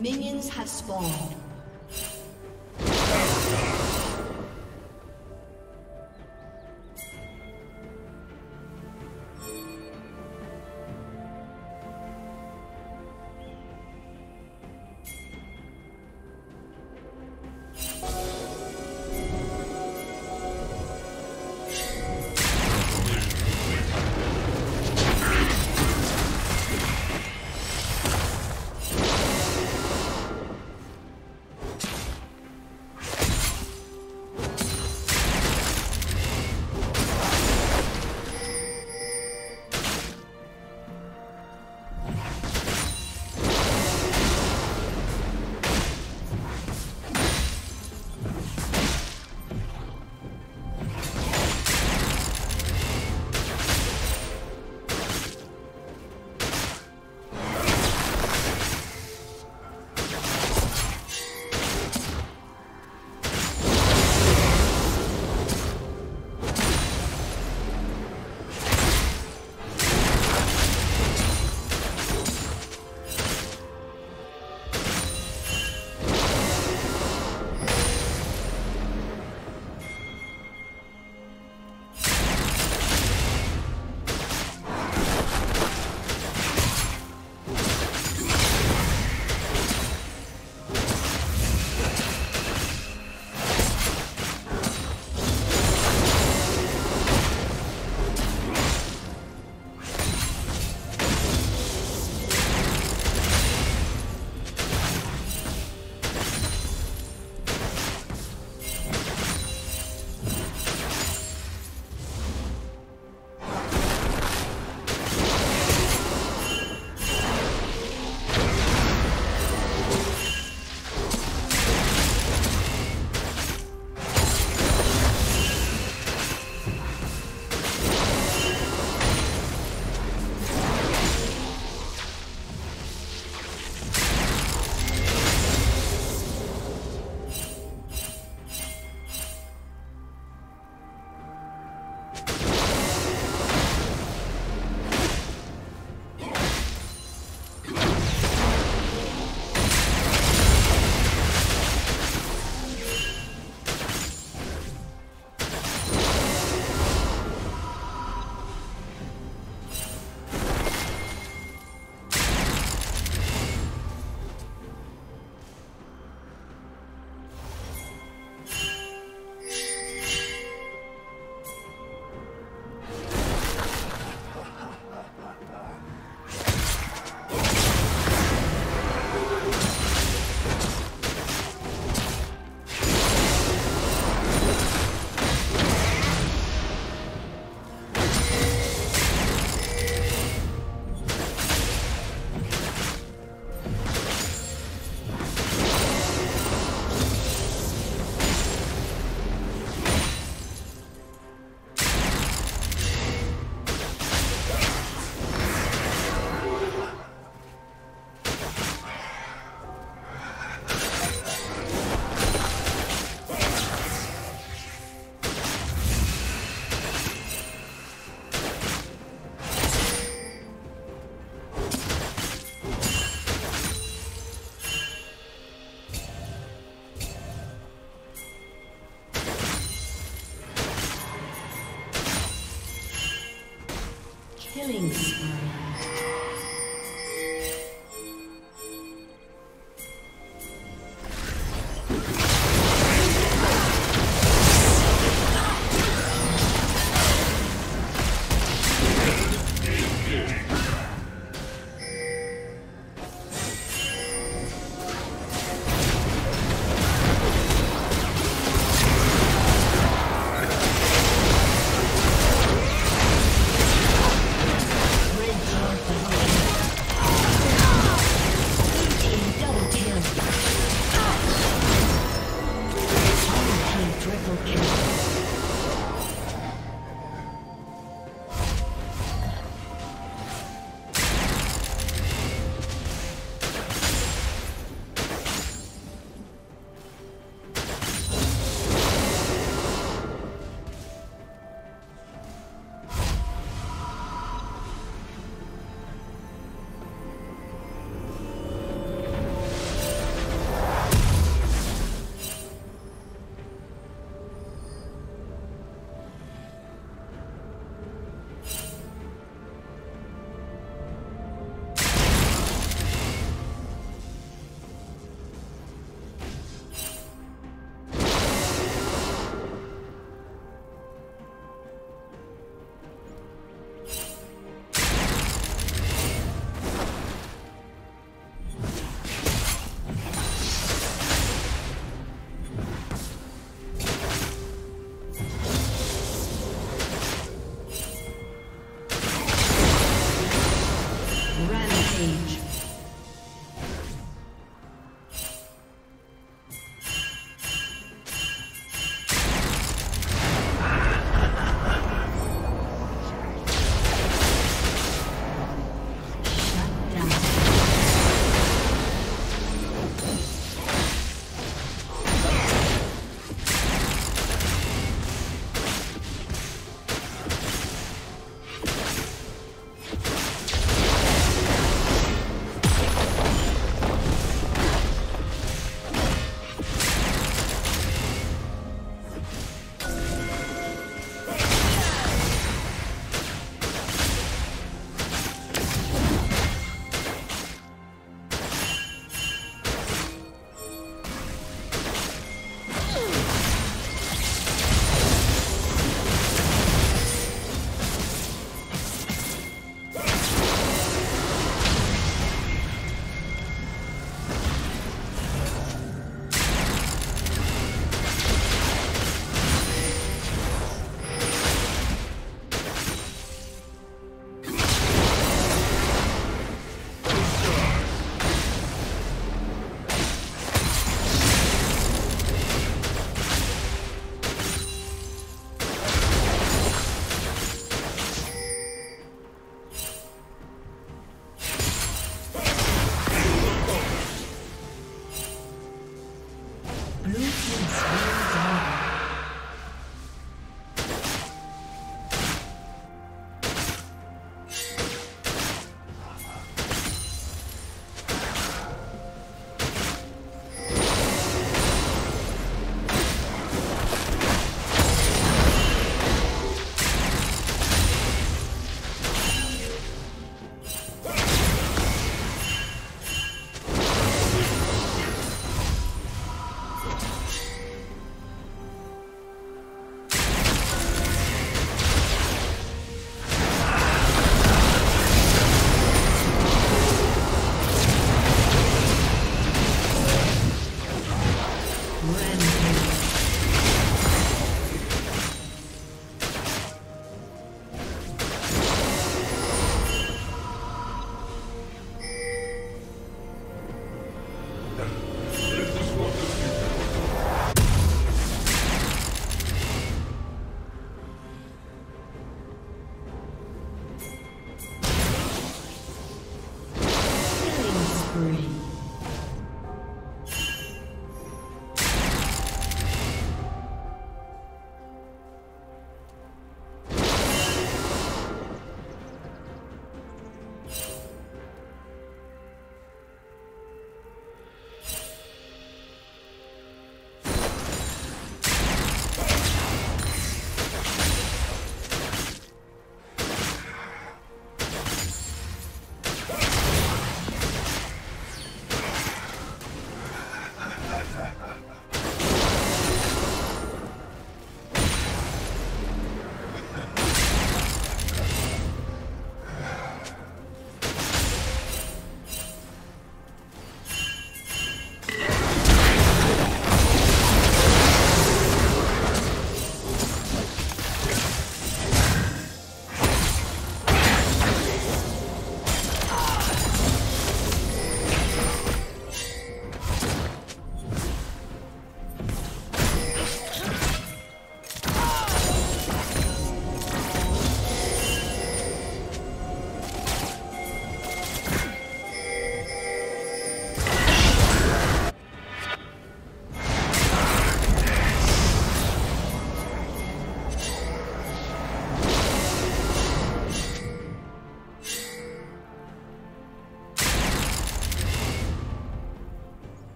Minions have spawned. Killing spree. Rampage.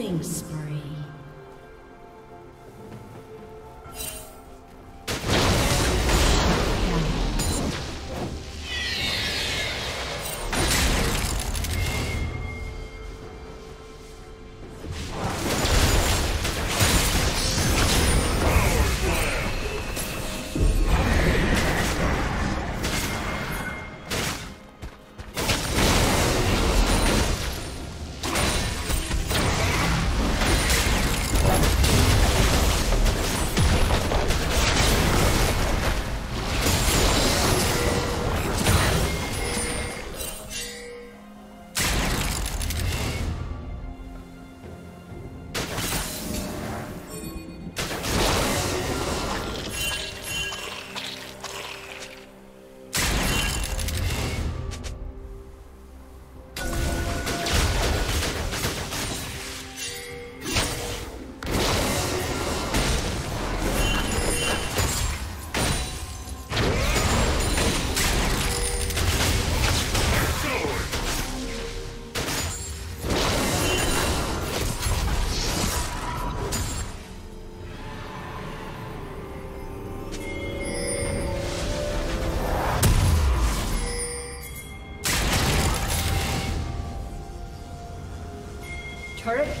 Killing spree. Turret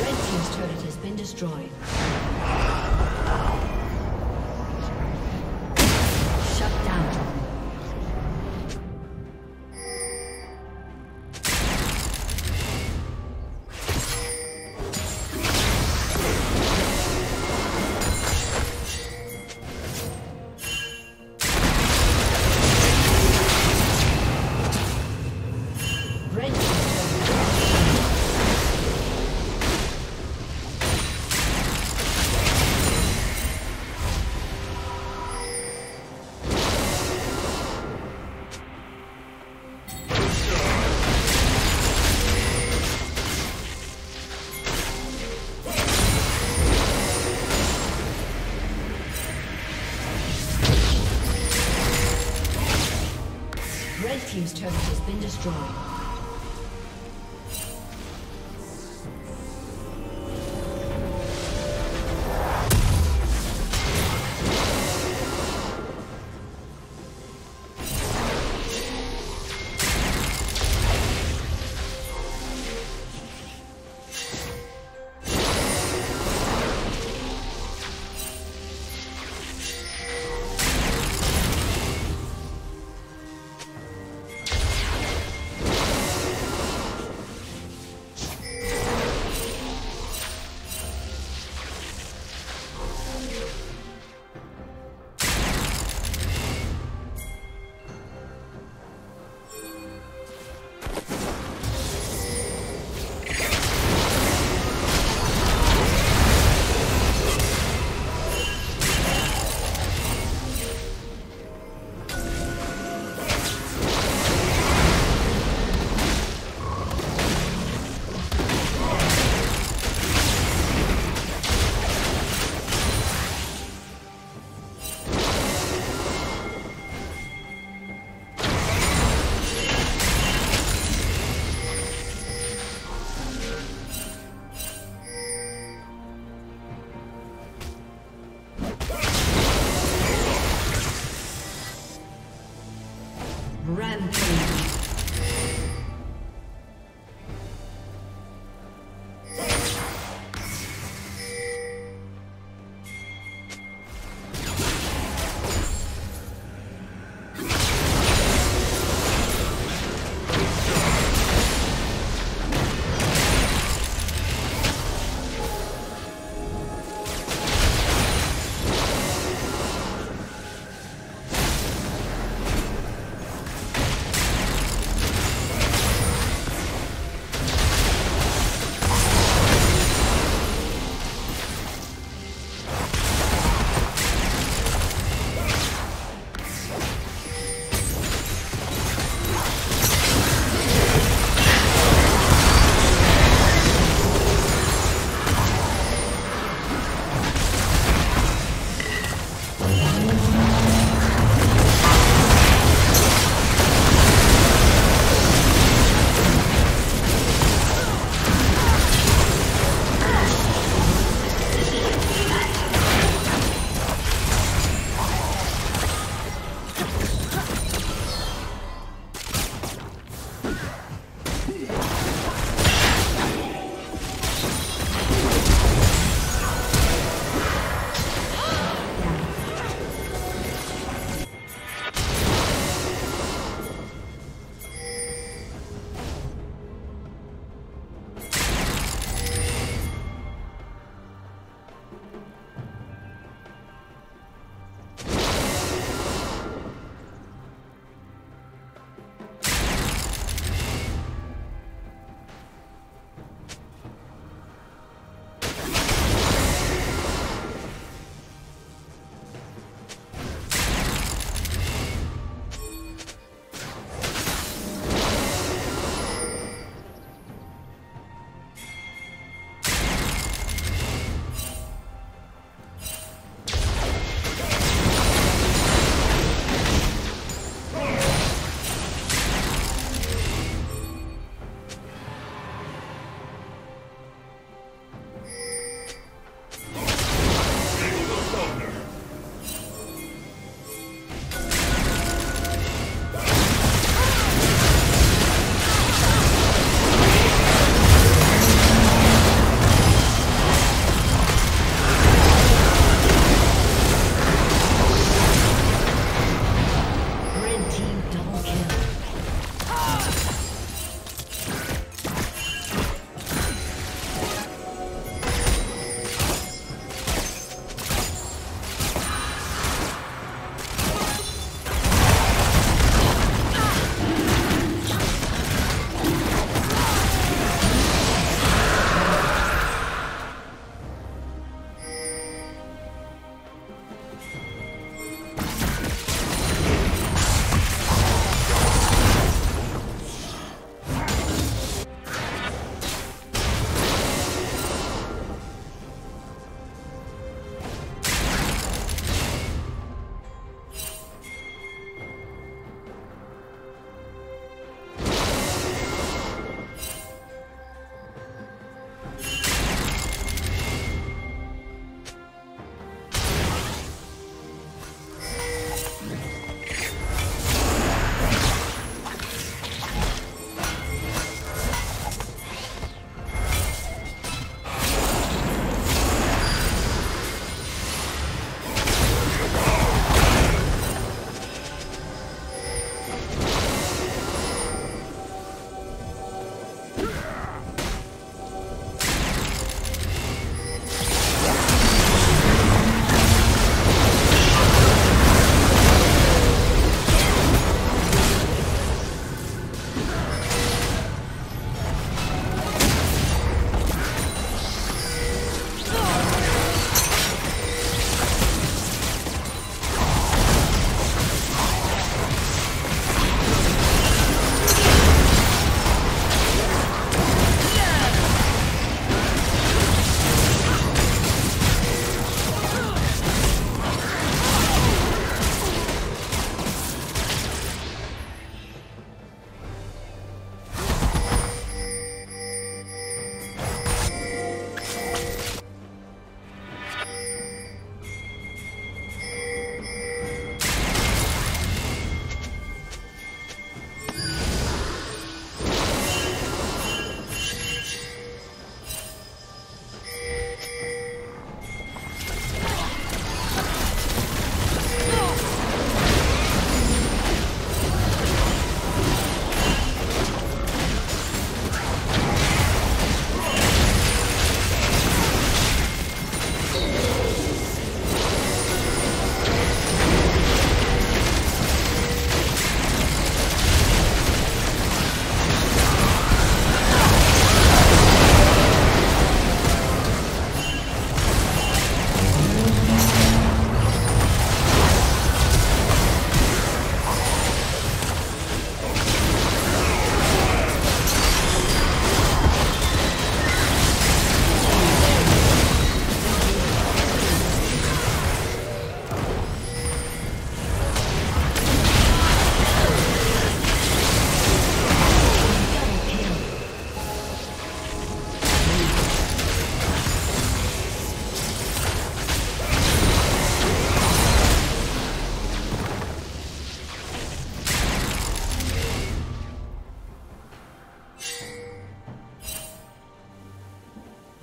Red team's turret has been destroyed. Team's turret has been destroyed.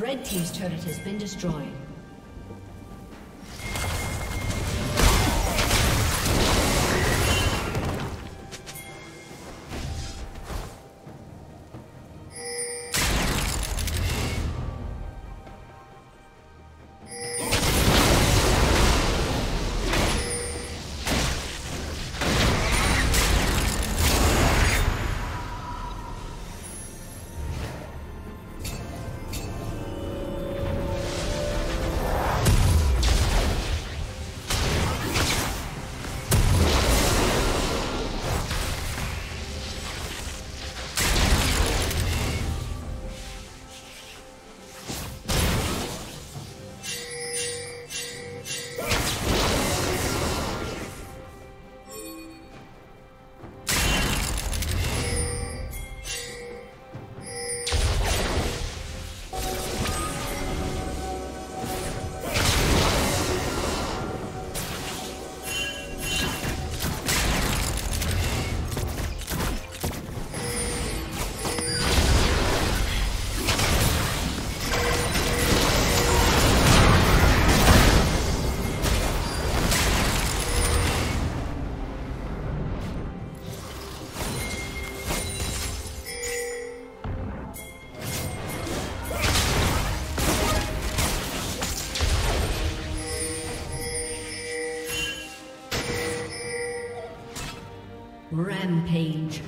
Red team's turret has been destroyed. Rampage.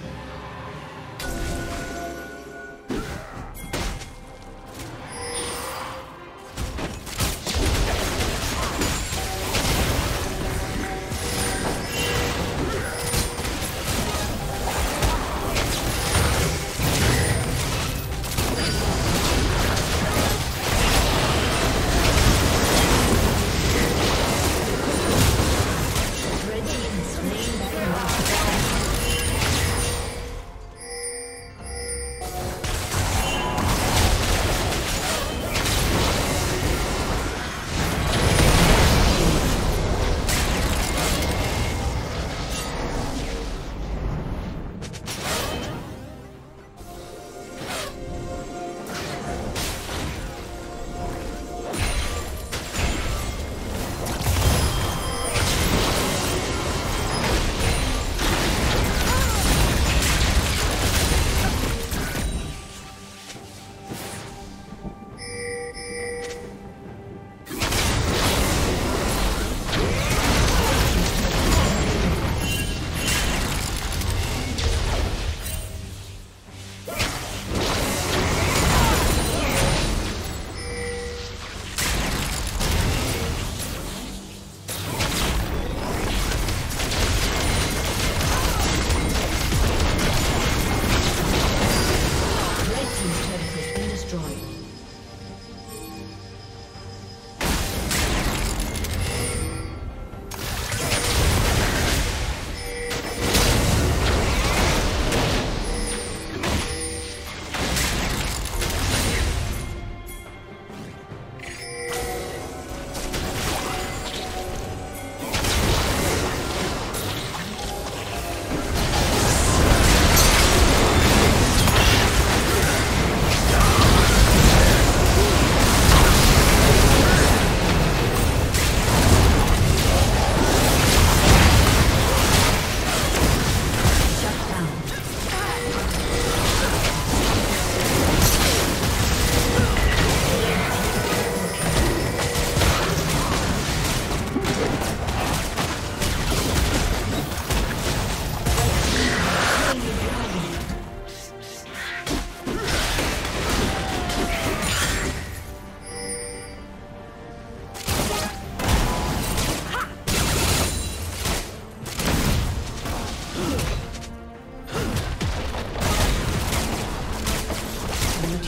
Blue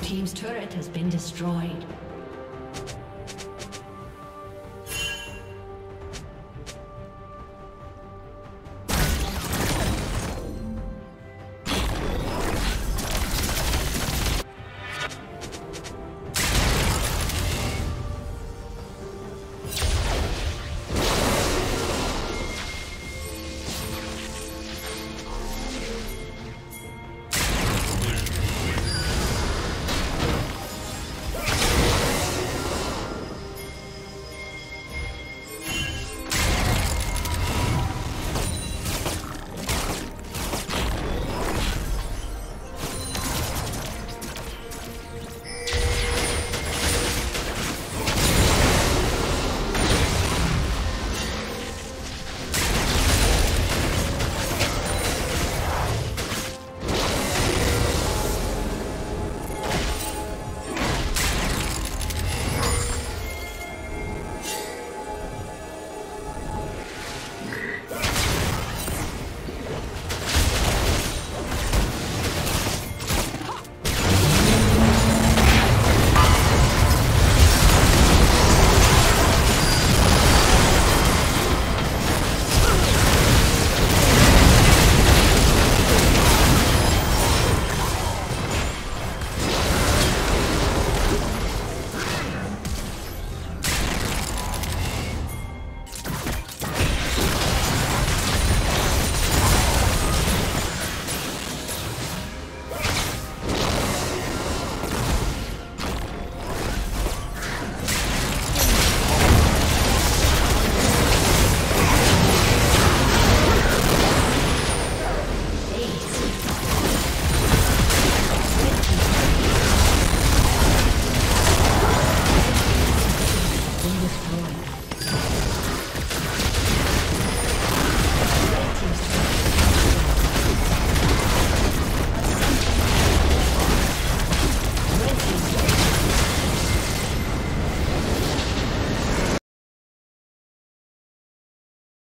team's turret has been destroyed.